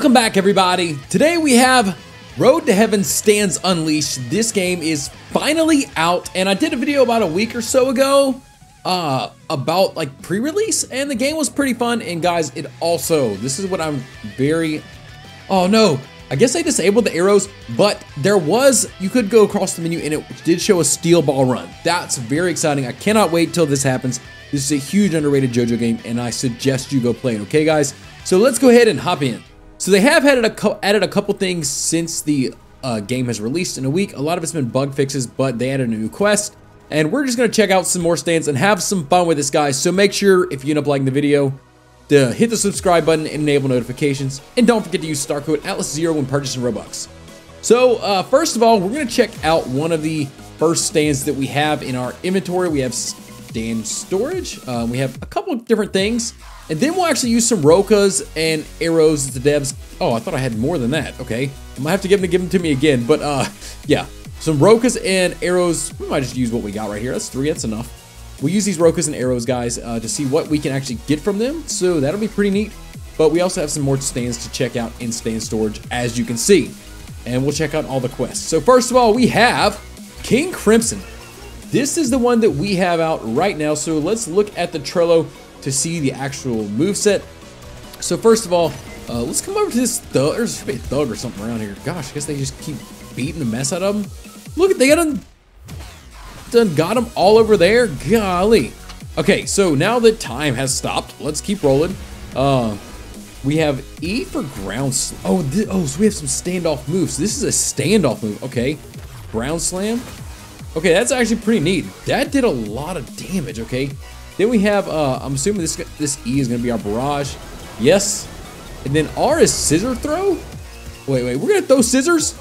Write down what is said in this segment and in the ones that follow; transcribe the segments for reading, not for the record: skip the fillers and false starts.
Welcome back, everybody. Today we have Road to Heaven Stands Unleashed. This game is finally out, and I did a video about a week or so ago about like pre-release, and the game was pretty fun. And guys, it also, this is what I'm very, oh no, I guess I disabled the arrows, but there was, you could go across the menu and it did show a steel ball run. That's very exciting. I cannot wait till this happens. This is a huge underrated JoJo game, and I suggest you go play it, okay guys? So let's go ahead and hop in. So they have added a couple things since the game has released in a week. A lot of it's been bug fixes, but they added a new quest. And we're just gonna check out some more stands and have some fun with this, guys. So make sure, if you end up liking the video, to hit the subscribe button and enable notifications. And don't forget to use star code AtlasZero when purchasing Robux. So first of all, we're gonna check out one of the first stands that we have in our inventory. We have stand storage. We have a couple of different things. And then we'll actually use some Rokas and arrows that the devs. Oh, I thought I had more than that. Okay, I might have to give them to me again. But yeah, some Rokas and arrows. We might just use what we got right here. That's three. That's enough. We'll use these Rokas and arrows, guys, to see what we can actually get from them. So that'll be pretty neat. But we also have some more stands to check out in stand storage, as you can see. And we'll check out all the quests. So first of all, we have King Crimson. This is the one that we have out right now. So let's look at the Trello to see the actual moveset. So first of all, let's come over to this thug. There's a thug or something around here. Gosh, I guess they just keep beating the mess out of them. Look, they got them all over there. Golly. Okay, so now that time has stopped, let's keep rolling. We have E for ground slam. Oh, so we have some standoff moves. This is a standoff move. Okay, ground slam. Okay, that's actually pretty neat. That did a lot of damage, okay? Then we have, I'm assuming this E is gonna be our barrage. Yes. And then R is scissor throw. Wait, we're gonna throw scissors?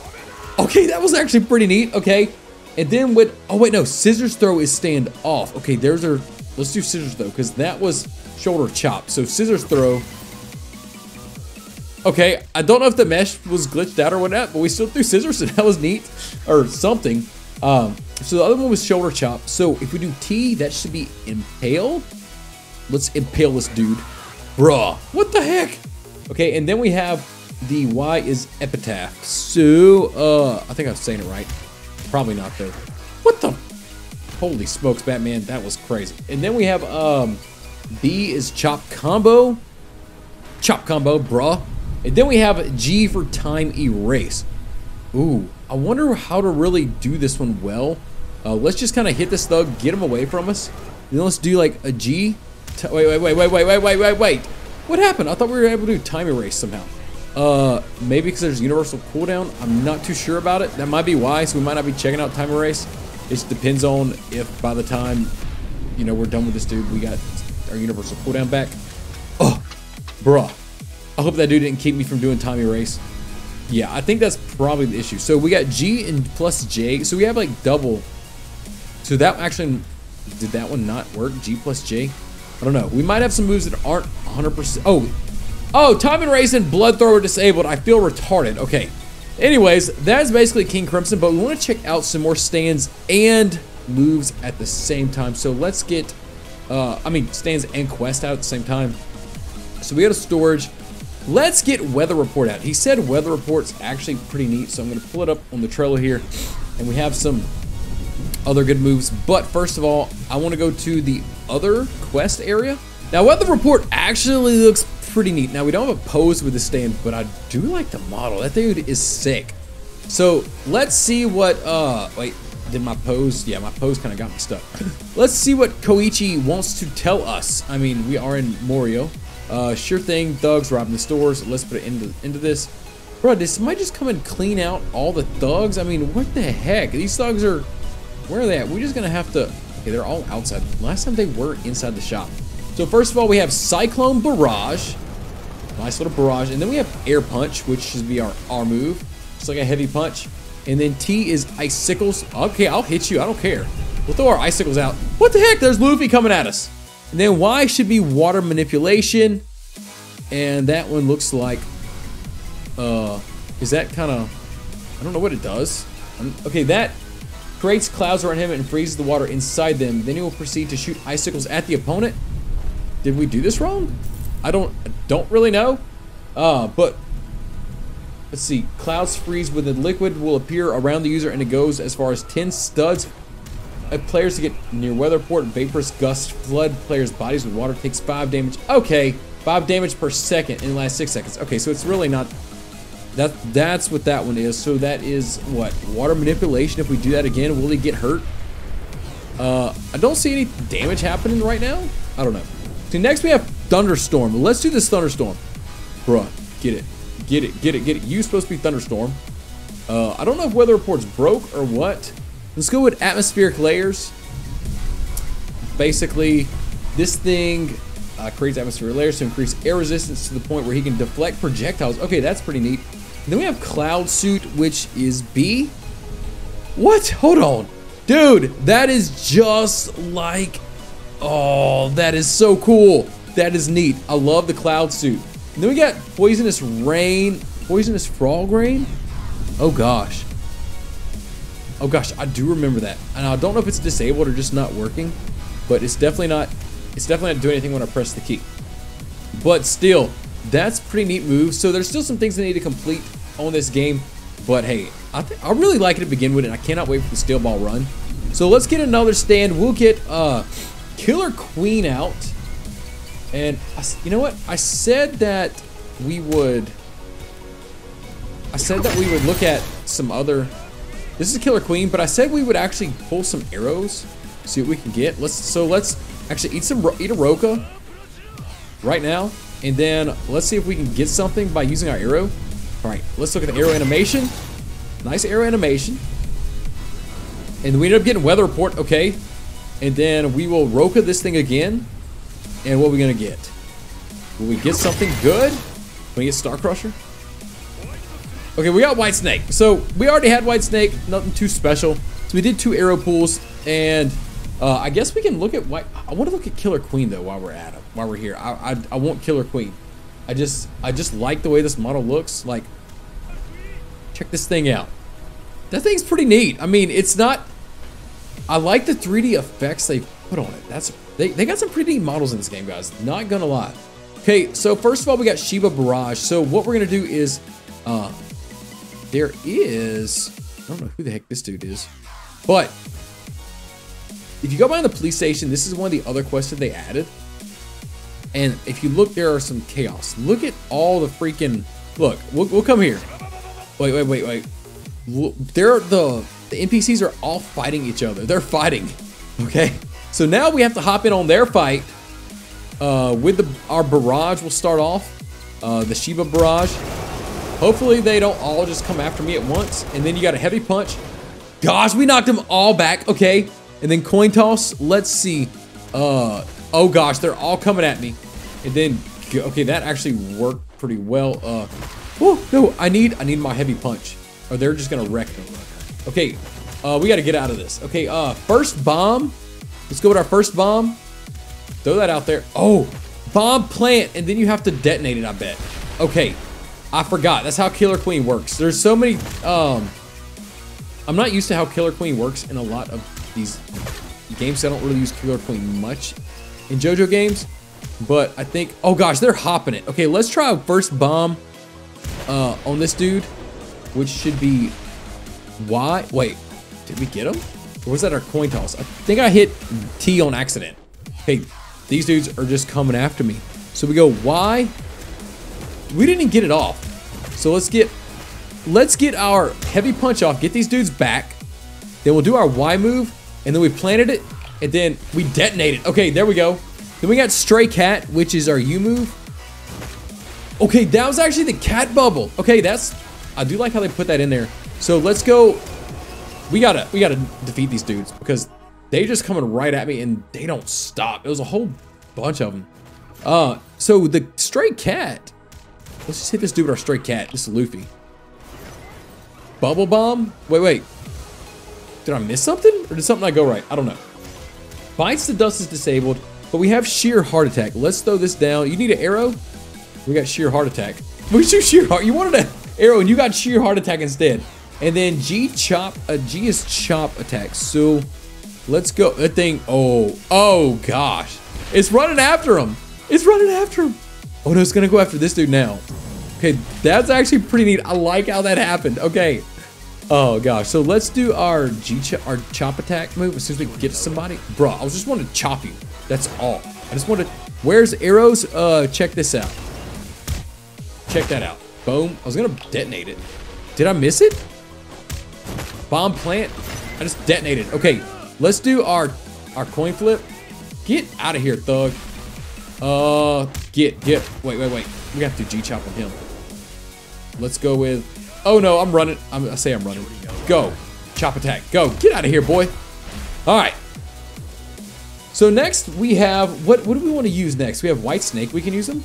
Okay, that was actually pretty neat, okay. And then with, oh wait, no, scissors throw is stand off. Okay, there's our, let's do scissors throw, because that was shoulder chop. So scissors throw. Okay, I don't know if the mesh was glitched out or whatnot, but we still threw scissors, so that was neat, or something. So the other one was shoulder chop. So if we do T, that should be impale. Let's impale this dude. Bruh, what the heck? Okay, and then we have the Y is epitaph. So, I think I'm saying it right. Probably not though. What the? Holy smokes, Batman, that was crazy. And then we have, B is chop combo. Chop combo, bruh. And then we have G for time erase. Ooh, I wonder how to really do this one well. Let's just kind of hit this thug, get him away from us. Then let's do like a G. Wait. What happened? I thought we were able to do time erase somehow. Maybe because there's universal cooldown. I'm not too sure about it. That might be why, so we might not be checking out time erase. It just depends on if by the time, you know, we're done with this dude, we got our universal cooldown back. Oh, bruh. I hope that dude didn't keep me from doing time erase. Yeah, I think that's probably the issue. So we got G and plus J. So we have like double. So that actually, did that one not work? G plus J? I don't know. We might have some moves that aren't 100%. Oh, time and race and blood thrower disabled. I feel retarded. Okay. Anyways, that is basically King Crimson, but we want to check out some more stands and moves at the same time. So let's get, stands and quest out at the same time. So we go to storage. Let's get Weather Report out. He said Weather Report's actually pretty neat, so I'm gonna pull it up on the Trello here, and we have some other good moves. But first of all, I wanna go to the other quest area. Now, Weather Report actually looks pretty neat. Now, we don't have a pose with the stand, but I do like the model. That dude is sick. So let's see what, wait, did my pose? Yeah, my pose kinda got me stuck. Let's see what Koichi wants to tell us. I mean, we are in Morio. Sure thing, thugs robbing the stores. Let's put it into this. Bro, did somebody just come and clean out all the thugs? I mean, what the heck? These thugs are, where are they at? We're just gonna have to, okay, they're all outside. Last time they were inside the shop. So first of all, we have Cyclone Barrage. Nice little barrage. And then we have Air Punch, which should be our R move. It's like a heavy punch. And then T is Icicles. Okay, I'll hit you, I don't care. We'll throw our Icicles out. What the heck? There's Luffy coming at us. And then Y should be water manipulation. And that one looks like, is that kind of, I don't know what it does. Okay, that creates clouds around him and freezes the water inside them. Then he will proceed to shoot icicles at the opponent. Did we do this wrong? I don't really know. But Let's see. Clouds freeze when the liquid will appear around the user, and it goes as far as 10 studs. Players to get near Weather Report, vaporous gusts flood players' bodies with water, takes 5 damage. Okay, 5 damage per second in the last 6 seconds. Okay, so it's really not... That's what that one is. So that is, what, water manipulation? If we do that again, will he get hurt? I don't see any damage happening right now. I don't know. So next we have Thunderstorm. Let's do this Thunderstorm. Bruh, get it. Get it, get it, get it. You supposed to be Thunderstorm. I don't know if Weather Report's broke or what. Let's go with atmospheric layers. Basically, this thing creates atmospheric layers to increase air resistance to the point where he can deflect projectiles. Okay, that's pretty neat. And then we have Cloud Suit, which is B. What? Hold on. Dude, that is just like... Oh, that is so cool. That is neat. I love the Cloud Suit. And then we got Poisonous Rain. Poisonous Frog Rain? Oh, gosh. Oh gosh, I do remember that, and I don't know if it's disabled or just not working, but it's definitely not. It's definitely not doing anything when I press the key. But still, that's pretty neat move. So there's still some things I need to complete on this game, but hey, I really like it to begin with, and I cannot wait for the Steel Ball run. So let's get another stand. We'll get Killer Queen out, and you know what? I said that we would look at some other. This is Killer Queen, but I said we would actually pull some arrows, see what we can get. So let's actually eat a Roka right now, and then let's see if we can get something by using our arrow. All right, let's look at the arrow animation. Nice arrow animation. And we ended up getting Weather Report, okay. And then we will Roka this thing again. And what are we gonna get? Will we get something good? Can we get Star Crusher? Okay, we got White Snake. So we already had White Snake, nothing too special. So we did 2 arrow pulls, and I guess we can look at White. I want to look at Killer Queen though while we're at it, while we're here. I want Killer Queen. I just like the way this model looks. Like, check this thing out. That thing's pretty neat. I mean, it's not. I like the 3D effects they put on it. That's they got some pretty neat models in this game, guys. Not gonna lie. Okay, so first of all, we got Shiba Barrage. So what we're gonna do is. There is, I don't know who the heck this dude is, but if you go behind the police station, this is one of the other quests that they added. And if you look, there are some chaos. Look at all the freaking, look, we'll come here. Wait. Look, the NPCs are all fighting each other. They're fighting, okay? So now we have to hop in on their fight. With our barrage, we'll start off, the Shiba Barrage. Hopefully they don't all just come after me at once. And then you got a heavy punch. Gosh, we knocked them all back. Okay. And then coin toss. Let's see. Oh gosh, they're all coming at me. And then, okay, that actually worked pretty well. Oh no, I need my heavy punch, or they're just gonna wreck me. Okay, we gotta get out of this. Okay, first bomb. Let's go with our first bomb. Throw that out there. Oh, bomb plant, and then you have to detonate it. I bet. Okay. I forgot, that's how Killer Queen works. There's so many, I'm not used to how Killer Queen works in a lot of these games, so I don't really use Killer Queen much in JoJo games, but I think, oh gosh, they're hopping it. Okay, let's try a first bomb on this dude, which should be Y. Wait, did we get him? Or was that our coin toss? I think I hit T on accident. Okay, these dudes are just coming after me. So we go Y. We didn't get it off, so let's get our heavy punch off, get these dudes back, then we'll do our Y move, and then we planted it, and then we detonated. Okay, there we go. Then we got Stray Cat, which is our U move. Okay, that was actually the cat bubble. Okay, that's, I do like how they put that in there. So let's go. We gotta defeat these dudes because they just coming right at me and they don't stop. It was a whole bunch of them. So the Stray Cat. Let's just hit this dude with our Stray Cat. This is Luffy. Bubble bomb? Wait. Did I miss something? Or did something not go right? I don't know. Bites the Dust is disabled, but we have Sheer Heart Attack. Let's throw this down. You need an arrow? We got Sheer Heart Attack. We shoot Sheer Heart. You wanted an arrow and you got Sheer Heart Attack instead. And then G is Chop Attack. So let's go. That thing, oh gosh. It's running after him. Oh no, it's gonna go after this dude now. Okay, that's actually pretty neat. I like how that happened. Okay. Oh gosh, so let's do our our chop attack move as soon as we get to somebody. Bro, I just want to chop you. That's all. I just want to, where's arrows? Check this out. Check that out. Boom, I was gonna detonate it. Did I miss it? Bomb plant, I just detonated. Okay, let's do our coin flip. Get out of here, thug. Wait. We have to do G chop on him. Let's go with, oh no, I'm running. I say I'm running. Go, chop attack, go. Get out of here, boy. All right. So next we have, what do we want to use next? We have White Snake, we can use him.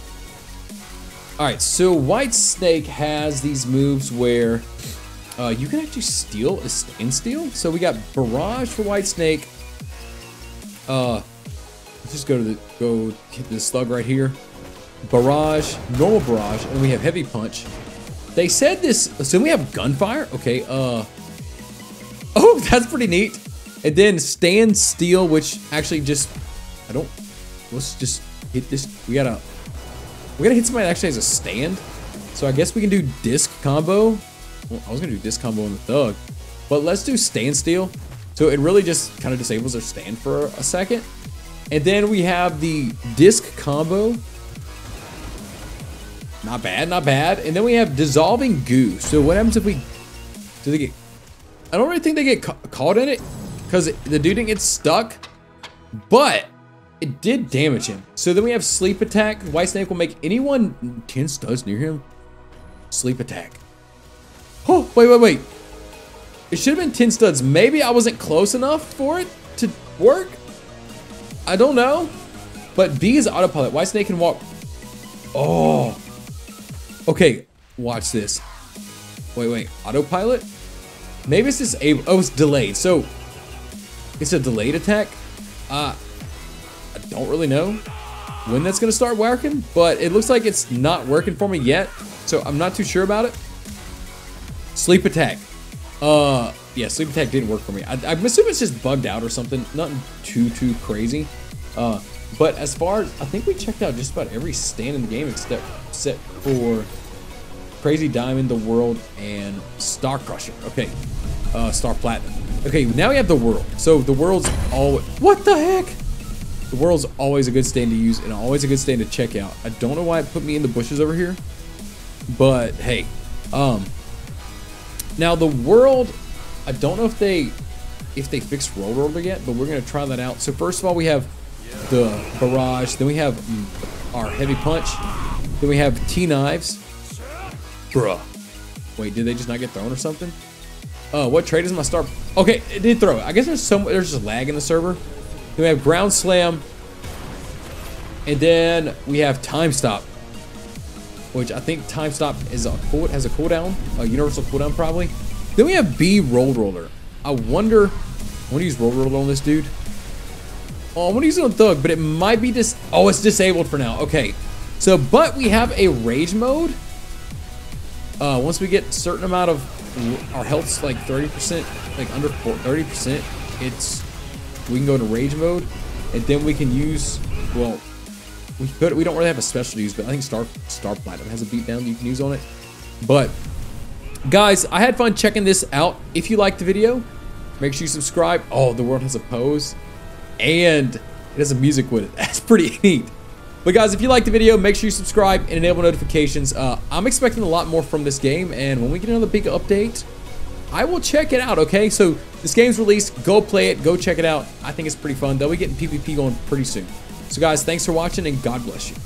All right, so White Snake has these moves where you can actually steal and steal. So we got Barrage for White Snake. Let's just go hit this slug right here. Barrage, normal barrage, and we have heavy punch. They said this, so we have gunfire. Okay, oh, that's pretty neat. And then stand still, which actually just, let's just hit this. We're gonna hit somebody that actually has a stand. So I guess we can do disc combo. Well, I was gonna do disc combo on the thug, but let's do standstill. So it really just kind of disables their stand for a second. And then we have the disc combo. Not bad, not bad. And then we have dissolving goo. So what happens if we, I don't really think they get caught in it because the dude didn't get stuck, but it did damage him. So then we have sleep attack. White Snake will make anyone 10 studs near him. Sleep attack. Oh, wait. It should have been 10 studs. Maybe I wasn't close enough for it to work. I don't know. But B is autopilot. White Snake can walk. Oh. Okay, watch this. Wait. Autopilot? Maybe it's disabled. Oh, it's delayed. So it's a delayed attack. I don't really know when that's gonna start working, but it looks like it's not working for me yet, so I'm not too sure about it. Sleep attack. Yeah, sleep attack didn't work for me. I'm assuming it's just bugged out or something. Nothing too crazy. But as far as, I think we checked out just about every stand in the game except for Crazy Diamond, the World, and Star Crusher. Okay, Star Platinum. Okay, now we have the World. So the World's always, what the heck? The World's always a good stand to use and always a good stand to check out. I don't know why it put me in the bushes over here, but hey. Now the World, I don't know if they fixed roll roller yet, but we're gonna try that out. So first of all, we have the barrage, then we have our heavy punch, then we have T-knives. Bruh. Wait, did they just not get thrown or something? What trade is my star? Okay, it did throw it. I guess there's just lag in the server. Then we have ground slam, and then we have time stop, which I think time stop is has a cooldown, a universal cooldown probably. Then we have B roll roller. I want to use roll roller on this dude. Oh, I want to use it on thug, but it might be oh, it's disabled for now. Okay, so but we have a rage mode. Once we get a certain amount of our health's like 30%, like under 30%, we can go to rage mode, and then we can use, well, we don't really have a special to use, but I think Star Platinum has a beatdown you can use on it. But guys, I had fun checking this out. If you liked the video, make sure you subscribe. Oh, the World has a pose, and it has a music with it. That's pretty neat. But guys, if you liked the video, make sure you subscribe and enable notifications. I'm expecting a lot more from this game, and when we get another big update, I will check it out, okay? So this game's released. Go play it. Go check it out. I think it's pretty fun. They'll be getting PvP going pretty soon. So guys, thanks for watching, and God bless you.